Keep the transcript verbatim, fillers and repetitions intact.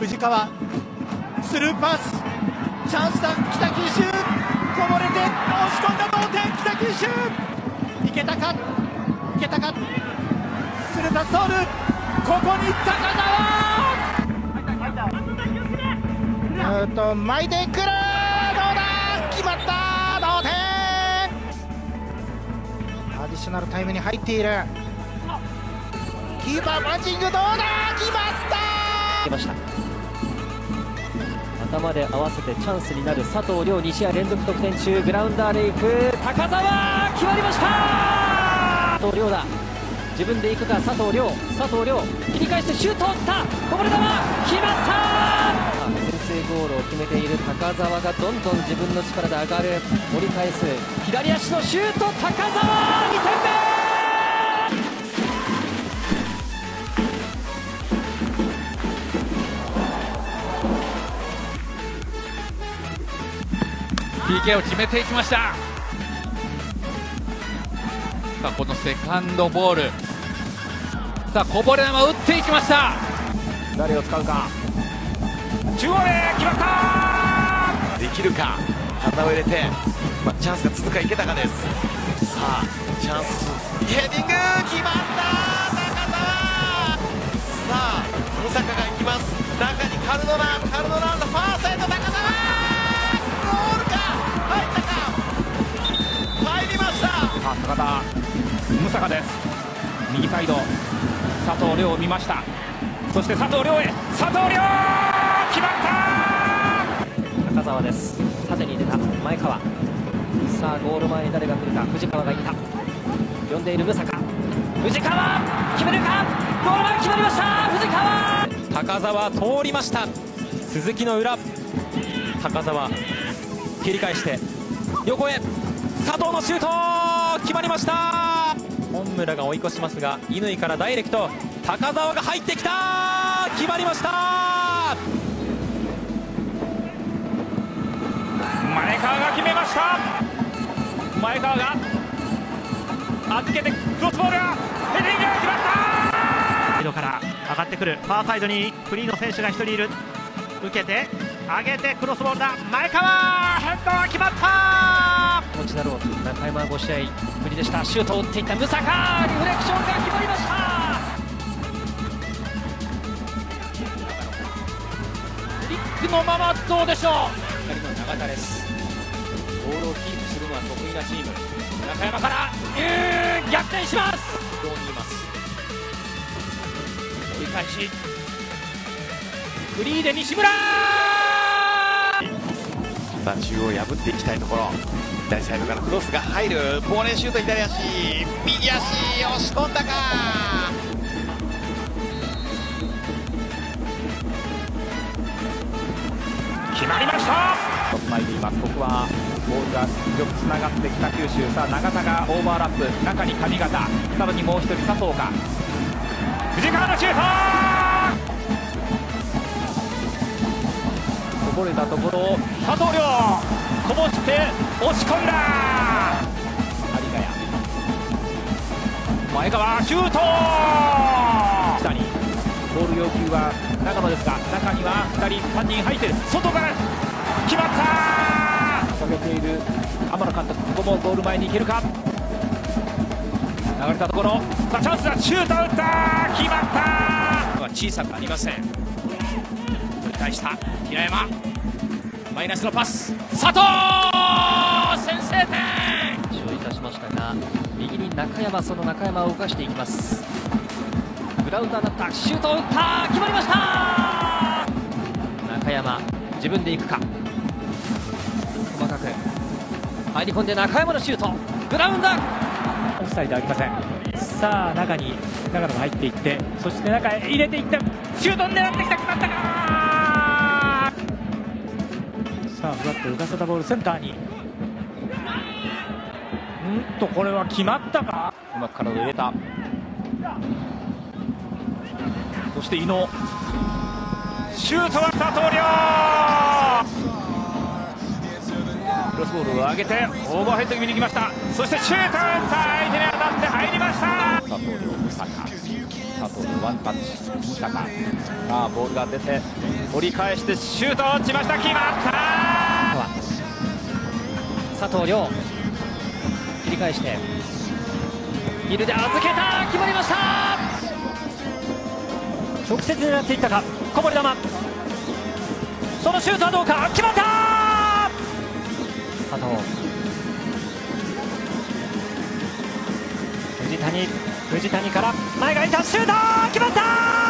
藤川スルーパス、チャンスだ、北九州こぼれて押し込んだ、同点、北九州。池田か、池田か、スルーパス通る、ここに高田、うーと巻いてくる、どうだ、決まった、同点。アディショナルタイムに入っている。キーパーパンチング、どうだ、決まった。来ました。頭で合わせてチャンスになる佐藤亮、に試合連続得点中、グラウンダーでいく、高澤、決まりましたー、佐藤亮だ、自分で行くか、佐藤亮、佐藤亮、切り返してシュートを打った、こぼれ球、決まったー、先制ゴールを決めている高澤がどんどん自分の力で上がる、折り返す、左足のシュート、高澤、にてんめ。ピーケー を決めていきました。さあこのセカンドボール、さあこぼれ球打っていきました。誰を使うか、中央へ決まった、できるか、肩を入れて、まあ、チャンスが続くか池高です。さあチャンス、ヘディング決まった、高田、さあ小坂が行きます、中にカルドナ、カルドナのファーサイド、高田高田、ムサカです、右サイド、佐藤亮を見ました、そして佐藤亮へ、佐藤亮、決まった、高澤です、縦に出た、前川、さあゴール前に誰が来るか、藤川がいた、呼んでいるムサカ、藤川、決めるか、ゴール前決まりました、藤川、高澤、通りました、鈴木の裏、高澤、切り返して、横へ、佐藤のシュート。決まりました。本村が追い越しますが、乾からダイレクト、高澤が入ってきた、決まりました、前川が決めました、前川が預けてクロスボールがヘディングが決まった、サイドから上がってくる、ファーサイドにフリーの選手がひとりいる、受けて上げてクロスボールだ、前川ヘッドが決まった、持ちだろう、中山ご試合ぶりでした、シュートを打っていったムサカ、リフレクションが決まりました。キックのままどうでしょう、ふたりの永田です、ボールをキープするのは得意なチーム、中山からえー逆転します、どう見ます、折り返しフリーで西村、中央を破っていきたいところ、左サイドからクロスが入る、ボレーシュート、左足、右足、押し込んだか、決まりました、前にいます、ここはボールがよくつながって北九州、さあ永田がオーバーラップ、中に上方、さらにもうひとり佐藤か、藤川のシュート、こぼれたところを佐藤亮、こぼして押し込んだ、有賀谷、前川シュート、北にボール要求は長野ですが、中にはふたり、さんにん入ってる、外から決まった、下げている天野監督、ここもゴール前に行けるか、流れたところ、さあチャンスだ、シュート打った、決まった、小さくありません。返した平山、マイナスのパス、佐藤先制点、注意いたしましたが、右に中山、その中山を動かしていきます、グラウンダーだった、シュートを打った、決まりました、中山自分で行くか、細かく入り込んで中山のシュート、グラウンダー、オフサイドありません。さあ中に長野が入っていって、そして中へ入れていって、シュートを狙ってきた、決まったか、さあふわっと浮かせたボール、センターに、んとこれは決まったか、うまく体を入れた、そして伊野、シュートは佐藤亮、クロスボールを上げてオーバーヘッド気味にきました、そしてシュート、相手に当たって入りました、佐藤亮、佐藤のワンタッチ、西坂、さあボールが出て折り返してシュートを打ちました、決まった佐藤涼、切り返して、ヒルで預けた、決まりました、直接狙っていったか、こぼれ球、そのシュートはどうか、決まった佐藤。藤谷、藤谷から前がいたシュート決まったー。